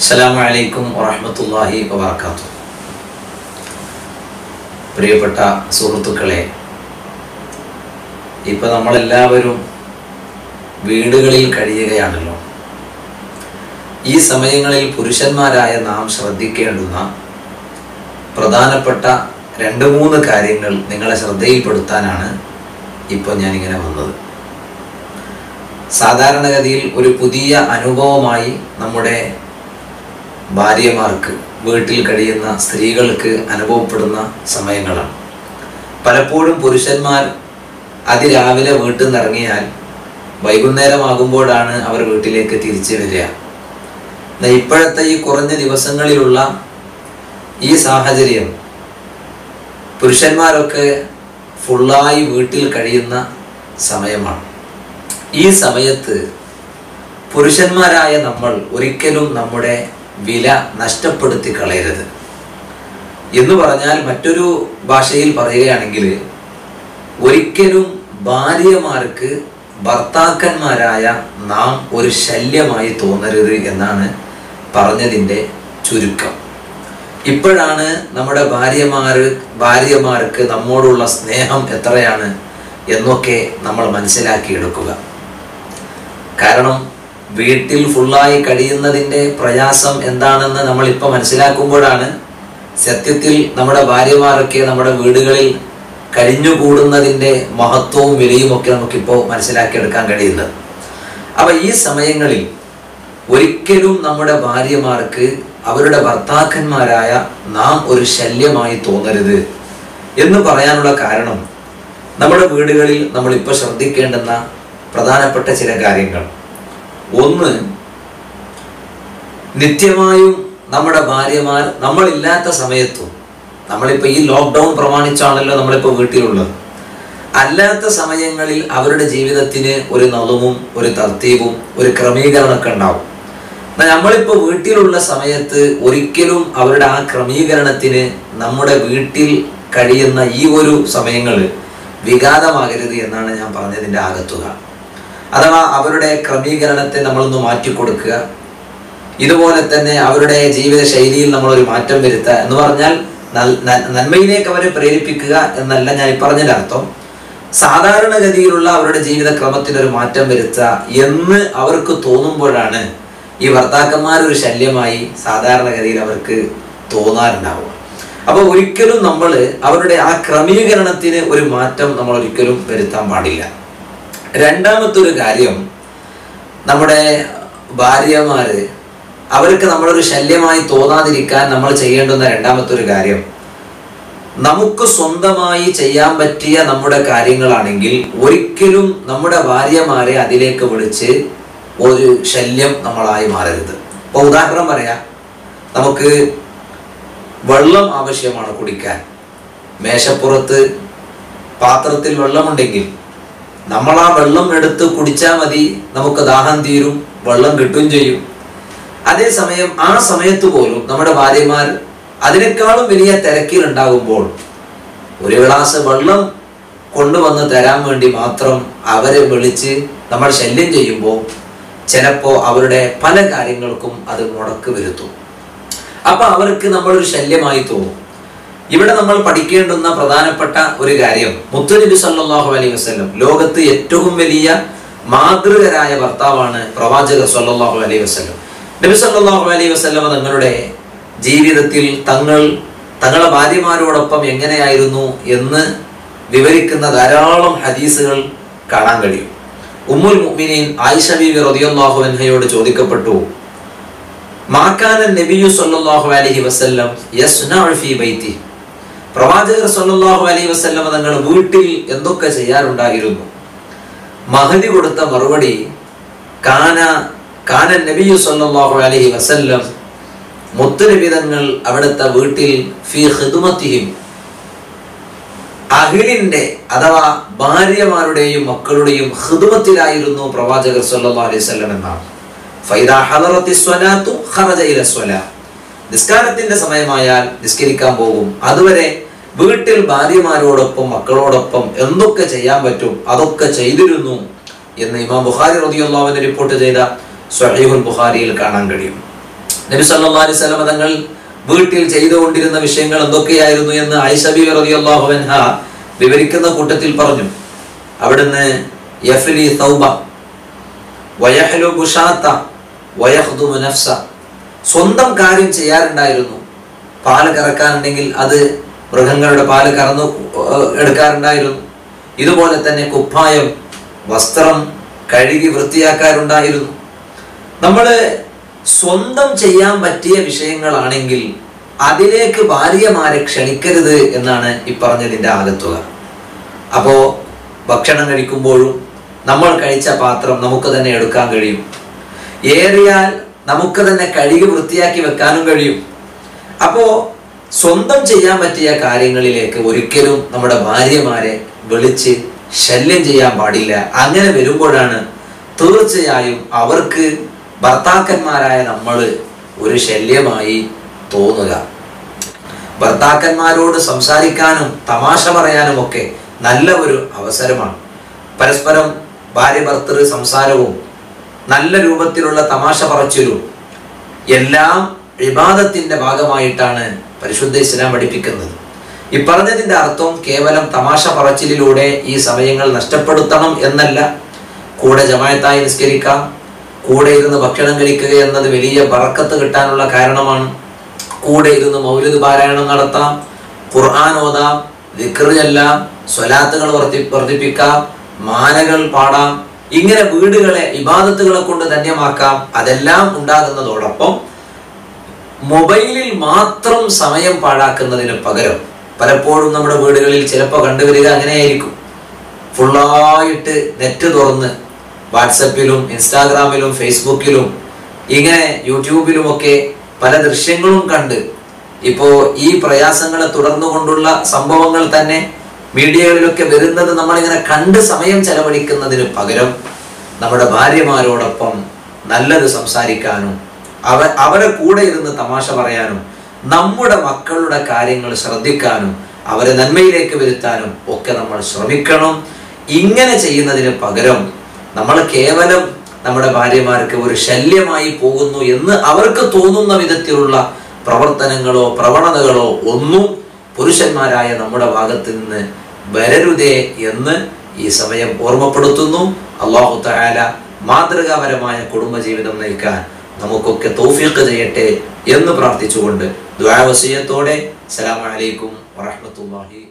അസ്സലാമുഅലൈക്കും വറഹ്മത്തുള്ളാഹി വബറകാതുഹു. പ്രിയപ്പെട്ട സുഹൃത്തുക്കളെ, ഇപ്പോൾ നമ്മളെല്ലാവരും വീടുകളിൽ കഴിയുകയാണല്ലോ. ഈ സമയങ്ങളിൽ പുരുഷന്മാരായ നാം ശ്രദ്ധിക്കേണ്ടുന്ന പ്രധാനപ്പെട്ട രണ്ട് മൂന്ന് കാര്യങ്ങൾ നിങ്ങളെ ശ്രദ്ധയിൽപ്പെടുത്താനാണ് ഇപ്പോൾ ഞാനിങ്ങനെ വന്നത്. സാധാരണഗതിയിൽ ഒരു പുതിയ അനുഭവമായി നമ്മുടെ ഭാര്യമാർക്ക്, വീട്ടിൽ കഴിയുന്ന സ്ത്രീകൾക്ക് അനുഭവപ്പെടുന്ന സമയങ്ങളാണ്. പലപ്പോഴും പുരുഷന്മാർ അതിരാവിലെ വീട്ടിൽ നിന്നിറങ്ങിയാൽ വൈകുന്നേരമാകുമ്പോഴാണ് അവർ വീട്ടിലേക്ക് തിരിച്ചു വരിക. എന്നാൽ ഇപ്പോഴത്തെ ഈ കുറഞ്ഞ ദിവസങ്ങളിലുള്ള ഈ സാഹചര്യം പുരുഷന്മാരൊക്കെ ഫുള്ളായി വീട്ടിൽ കഴിയുന്ന സമയമാണ്. ഈ സമയത്ത് പുരുഷന്മാരായ നമ്മൾ ഒരിക്കലും നമ്മുടെ വില നഷ്ടപ്പെടുത്തി കളയരുത്. എന്ന് പറഞ്ഞാൽ, മറ്റൊരു ഭാഷയിൽ പറയുകയാണെങ്കിൽ, ഒരിക്കലും ഭാര്യമാർക്ക് ഭർത്താക്കന്മാരായ നാം ഒരു ശല്യമായി തോന്നരുത് എന്നാണ് പറഞ്ഞതിൻ്റെ ചുരുക്കം. ഇപ്പോഴാണ് നമ്മുടെ ഭാര്യമാർക്ക് നമ്മോടുള്ള സ്നേഹം എത്രയാണ് എന്നൊക്കെ നമ്മൾ മനസ്സിലാക്കിയെടുക്കുക. കാരണം വീട്ടിൽ ഫുള്ളായി കഴിയുന്നതിൻ്റെ പ്രയാസം എന്താണെന്ന് നമ്മളിപ്പോൾ മനസ്സിലാക്കുമ്പോഴാണ് സത്യത്തിൽ നമ്മുടെ ഭാര്യമാരൊക്കെ നമ്മുടെ വീടുകളിൽ കഴിഞ്ഞുകൂടുന്നതിൻ്റെ മഹത്വവും വിലയും ഒക്കെ നമുക്കിപ്പോൾ മനസ്സിലാക്കിയെടുക്കാൻ കഴിയുന്നത്. അപ്പോൾ ഈ സമയങ്ങളിൽ ഒരിക്കലും നമ്മുടെ ഭാര്യമാർക്ക് അവരുടെ ഭർത്താക്കന്മാരായ നാം ഒരു ശല്യമായി തോന്നരുത് എന്ന് പറയാനുള്ള കാരണം, നമ്മുടെ വീടുകളിൽ നമ്മളിപ്പോൾ ശ്രദ്ധിക്കേണ്ടുന്ന പ്രധാനപ്പെട്ട ചില കാര്യങ്ങൾ. ഒന്ന്, നിത്യമായും നമ്മുടെ ഭാര്യമാർ നമ്മളില്ലാത്ത സമയത്തും, നമ്മളിപ്പോൾ ഈ ലോക്ക്ഡൗൺ പ്രമാണിച്ചാണല്ലോ നമ്മളിപ്പോൾ വീട്ടിലുള്ളത്, അല്ലാത്ത സമയങ്ങളിൽ അവരുടെ ജീവിതത്തിന് ഒരു നളവും ഒരു തർത്തീവും ഒരു ക്രമീകരണമൊക്കെ ഉണ്ടാവും. എന്നാൽ നമ്മളിപ്പോൾ വീട്ടിലുള്ള സമയത്ത് ഒരിക്കലും അവരുടെ ആ ക്രമീകരണത്തിന് നമ്മുടെ വീട്ടിൽ കഴിയുന്ന ഈ ഒരു സമയങ്ങൾ വിഘാതമാകരുത് എന്നാണ് ഞാൻ പറഞ്ഞതിൻ്റെ ആകത്തുക. അഥവാ അവരുടെ ക്രമീകരണത്തെ നമ്മളൊന്ന് മാറ്റിക്കൊടുക്കുക. ഇതുപോലെ തന്നെ അവരുടെ ജീവിത ശൈലിയിൽ നമ്മളൊരു മാറ്റം വരുത്തുക എന്ന് പറഞ്ഞാൽ നന്മയിലേക്ക് അവരെ പ്രേരിപ്പിക്കുക എന്നല്ല ഞാൻ പറഞ്ഞതിൻ്റെ അർത്ഥം. സാധാരണഗതിയിലുള്ള അവരുടെ ജീവിതക്രമത്തിനൊരു മാറ്റം വരുത്തുക എന്ന് അവർക്ക് തോന്നുമ്പോഴാണ് ഈ ഭർത്താക്കന്മാരൊരു ശല്യമായി സാധാരണഗതിയിൽ അവർക്ക് തോന്നാറുണ്ടാവുക. അപ്പോൾ ഒരിക്കലും നമ്മൾ അവരുടെ ആ ക്രമീകരണത്തിന് ഒരു മാറ്റം നമ്മൾ ഒരിക്കലും വരുത്താൻ പാടില്ല. രണ്ടാമത്തെ ഒരു കാര്യം, നമ്മുടെ ഭാര്യമാർ അവർക്ക് നമ്മളൊരു ശല്യമായി തോന്നാതിരിക്കാൻ നമ്മൾ ചെയ്യേണ്ടുന്ന രണ്ടാമത്തെ ഒരു കാര്യം, നമുക്ക് സ്വന്തമായി ചെയ്യാൻ പറ്റിയ നമ്മുടെ കാര്യങ്ങളാണെങ്കിൽ ഒരിക്കലും നമ്മുടെ ഭാര്യമാരെ അതിലേക്ക് വിളിച്ച് ഒരു ശല്യം നമ്മളായി മാറരുത്. ഇപ്പോൾ ഉദാഹരണം പറയാം, നമുക്ക് വെള്ളം ആവശ്യമാണ് കുടിക്കാൻ. മേശപ്പുറത്ത് പാത്രത്തിൽ വെള്ളമുണ്ടെങ്കിൽ നമ്മൾ ആ വെള്ളം എടുത്ത് കുടിച്ചാൽ മതി, നമുക്ക് ദാഹം തീരും, വെള്ളം കിട്ടുകയും ചെയ്യും. അതേസമയം ആ സമയത്ത് പോലും നമ്മുടെ ഭാര്യമാർ അതിനേക്കാളും വലിയ തിരക്കിലുണ്ടാകുമ്പോൾ ഒരു ഗ്ലാസ് വെള്ളം കൊണ്ടുവന്ന് തരാൻ വേണ്ടി മാത്രം അവരെ വിളിച്ച് നമ്മൾ ശല്യം ചെയ്യുമ്പോൾ ചിലപ്പോൾ അവരുടെ പല കാര്യങ്ങൾക്കും അത് മുടക്ക് വരുത്തും. അപ്പം അവർക്ക് നമ്മളൊരു ശല്യമായി തോന്നും. ഇവിടെ നമ്മൾ പഠിക്കേണ്ടുന്ന പ്രധാനപ്പെട്ട ഒരു കാര്യം, മുത്തുനബി സല്ലല്ലാഹു അലൈഹി വസല്ലം ലോകത്ത് ഏറ്റവും വലിയ മാതൃകരായ ഭർത്താവാണ് പ്രവാചകർ സല്ലല്ലാഹു അലൈഹി വസല്ലം. നബി സല്ലല്ലാഹു അലൈഹി വസല്ലം തങ്ങളുടെ ജീവിതത്തിൽ തങ്ങളുടെ ഭാര്യമാരോടൊപ്പം എങ്ങനെയായിരുന്നു എന്ന് വിവരിക്കുന്ന ധാരാളം ഹദീസുകൾ കാണാൻ കഴിയും. ഉമ്മുൽ മുഅ്മിനീൻ ആയിഷ ബീവി റളിയല്ലാഹു അൻഹയോട് ചോദിക്കപ്പെട്ടു, മാ കാന നബിയു സല്ലല്ലാഹു അലൈഹി വസല്ലം യസ്നഉ ഫീ ബൈതി, പ്രവാചകർ സല്ലല്ലാഹു അലൈഹി വസല്ലം തങ്ങൾ വീട്ടിൽ എന്തൊക്കെ ചെയ്യാറുണ്ടായിരുന്നു? മഹദി കൊടുത്ത മറുപടി, കാന നബിയു സല്ലല്ലാഹു അലൈഹി വസല്ലം, മുത്തുനബി തങ്ങൾ അവിടുത്തെ വീട്ടിൽ ഫീ ഖിദ്മത്തിഹിം, അഹ്ലിന്റെ അഥവാ ഭാര്യമാരുടെയും മക്കളുടെയും ഖിദ്മത്തിലായിരുന്നു പ്രവാചകർ സല്ലല്ലാഹു അലൈഹി വസല്ലം എന്നാണ്. ഫൈദാ ഹളറത്തി സ്വലാത്തു ഖറജ ഇല സ്വലാ, നിസ്കാരത്തിന്റെ സമയമായാൽ നിസ്കരിക്കാൻ പോകും. അതുവരെ വീട്ടിൽ ഭാര്യമാരോടൊപ്പം മക്കളോടൊപ്പം എന്തൊക്കെ ചെയ്യാൻ പറ്റും അതൊക്കെ ചെയ്തിരുന്നു എന്ന് ഇമാം ബുഖാരി റളിയല്ലാഹു അൻഹു റിപ്പോർട്ട് ചെയ്ത സ്വഹീഹുൽ ബുഖാരിയിൽ കാണാൻ കഴിയും. നബി സല്ലല്ലാഹു അലൈഹി വസല്ലം തങ്ങൾ വീട്ടിൽ ചെയ്തുകൊണ്ടിരുന്ന വിഷയങ്ങൾ എന്തൊക്കെയായിരുന്നു എന്ന് ആയിഷ ബി റളിയല്ലാഹു അൻഹാ വിവരിക്കുന്ന കൂട്ടത്തിൽ പറഞ്ഞു. അവിടുന്ന് യഫ്ലി തൗബ വയഹ്ലു ബുഷാത വയഖ്ദുമു നഫ്സ, സ്വന്തം കാര്യം ചെയ്യാറുണ്ടായിരുന്നു. പാല് കറക്കാറുണ്ടെങ്കിൽ അത് മൃഗങ്ങളുടെ പാല് കറന്നു എടുക്കാറുണ്ടായിരുന്നു. ഇതുപോലെ തന്നെ കുപ്പായം, വസ്ത്രം കഴുകി വൃത്തിയാക്കാറുണ്ടായിരുന്നു. നമ്മൾ സ്വന്തം ചെയ്യാൻ പറ്റിയ വിഷയങ്ങളാണെങ്കിൽ അതിലേക്ക് ഭാര്യമാരെ ക്ഷണിക്കരുത് എന്നാണ് ഈ പറഞ്ഞതിൻ്റെ ആകത്തുക. അപ്പോൾ ഭക്ഷണം കഴിക്കുമ്പോഴും നമ്മൾ കഴിച്ച പാത്രം നമുക്ക് തന്നെ എടുക്കാൻ കഴിയും, ഏറിയാൽ നമുക്ക് തന്നെ കഴുകി വൃത്തിയാക്കി വെക്കാനും കഴിയും. അപ്പോൾ സ്വന്തം ചെയ്യാൻ പറ്റിയ കാര്യങ്ങളിലേക്ക് ഒരിക്കലും നമ്മുടെ ഭാര്യമാരെ വിളിച്ച് ശല്യം ചെയ്യാൻ പാടില്ല. അങ്ങനെ വരുമ്പോഴാണ് തീർച്ചയായും അവർക്ക് ഭർത്താക്കന്മാരായ നമ്മൾ ഒരു ശല്യമായി തോന്നുക. ഭർത്താക്കന്മാരോട് സംസാരിക്കാനും തമാശ പറയാനും ഒക്കെ നല്ല ഒരു അവസരമാണ്. പരസ്പരം ഭാര്യ ഭർത്തൃ സംസാരവും നല്ല രൂപത്തിലുള്ള തമാശ പറച്ചിലും എല്ലാം ഇബാദത്തിന്റെ ഭാഗമായിട്ടാണ് പരിശുദ്ധ ഇസ്ലാം പഠിപ്പിക്കുന്നത്. ഈ പറഞ്ഞതിൻ്റെ അർത്ഥം കേവലം തമാശ പറച്ചിലൂടെ ഈ സമയങ്ങൾ നഷ്ടപ്പെടുത്തണം എന്നല്ല. കൂടെ ജമായത്തായി നിസ്കരിക്കാം, കൂടെ ഇരുന്ന് ഭക്ഷണം കഴിക്കുക എന്നത് വലിയ ബറക്കത്ത് കിട്ടാനുള്ള കാരണമാണ്. കൂടെ ഇരുന്ന് മൗലിദ് പാരായണം നടത്താം, ഖുർആൻ ഓതാം, ദിക്ർ ചൊല്ലാം, സ്വലാത്തുകൾ വർദ്ധിപ്പിക്കാം, മാനകൾ പാടാം. ഇങ്ങനെ വീടുകളെ ഇബാദത്തുകളെ കൊണ്ട് ധന്യമാക്കാം. അതെല്ലാം ഉണ്ടാകുന്നതോടൊപ്പം മൊബൈലിൽ മാത്രം സമയം പാഴാക്കുന്നതിന് പകരം പലപ്പോഴും നമ്മുടെ വീടുകളിൽ ചിലപ്പോൾ കണ്ടുവരിക അങ്ങനെയായിരിക്കും, ഫുള്ളായിട്ട് നെറ്റ് തുറന്ന് വാട്സപ്പിലും ഇൻസ്റ്റാഗ്രാമിലും ഫേസ്ബുക്കിലും ഇങ്ങനെ യൂട്യൂബിലുമൊക്കെ പല ദൃശ്യങ്ങളും കണ്ട്. ഇപ്പോൾ ഈ പ്രയാസങ്ങളെ തുടർന്നുകൊണ്ടുള്ള സംഭവങ്ങൾ തന്നെ മീഡിയകളിലൊക്കെ വരുന്നത് നമ്മളിങ്ങനെ കണ്ട് സമയം ചെലവഴിക്കുന്നതിന് പകരം നമ്മുടെ ഭാര്യമാരോടൊപ്പം നല്ലത് സംസാരിക്കാനും അവരെ കൂടെ ഇരുന്ന് തമാശ പറയാനും നമ്മുടെ മക്കളുടെ കാര്യങ്ങൾ ശ്രദ്ധിക്കാനും അവരെ നന്മയിലേക്ക് വരുത്താനും ഒക്കെ നമ്മൾ ശ്രമിക്കണം. ഇങ്ങനെ ചെയ്യുന്നതിന് പകരം നമ്മൾ കേവലം നമ്മുടെ ഭാര്യമാർക്ക് ഒരു ശല്യമായി പോകുന്നു എന്ന് അവർക്ക് തോന്നുന്ന വിധത്തിലുള്ള പ്രവർത്തനങ്ങളോ പ്രവണതകളോ ഒന്നും പുരുഷന്മാരായ നമ്മുടെ ഭാഗത്ത് നിന്ന് വരരുതേ എന്ന് ഈ സമയം ഓർമ്മപ്പെടുത്തുന്നു. അല്ലാഹു തആല മാതൃകാപരമായ കുടുംബജീവിതം നയിക്കാൻ നമുക്കൊക്കെ തൗഫീഖ് ചെയ്യട്ടെ എന്ന് പ്രാർത്ഥിച്ചുകൊണ്ട് ദുആ വസിയത്തോടെ അസ്സലാമു അലൈക്കും വറഹ്മത്തുള്ളാഹി.